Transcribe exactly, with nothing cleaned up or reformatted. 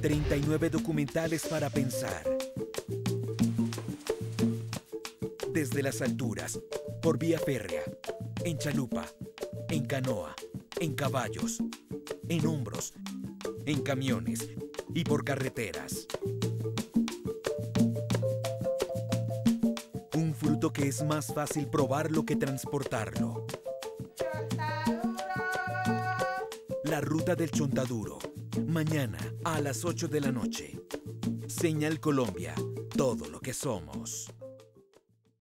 treinta y nueve documentales para pensar. Desde las alturas, por vía férrea, en chalupa, en canoa, en caballos, en hombros, en camiones y por carreteras. Un fruto que es más fácil probarlo que transportarlo. La ruta del chontaduro. Mañana a las ocho de la noche. Señal Colombia. Todo lo que somos.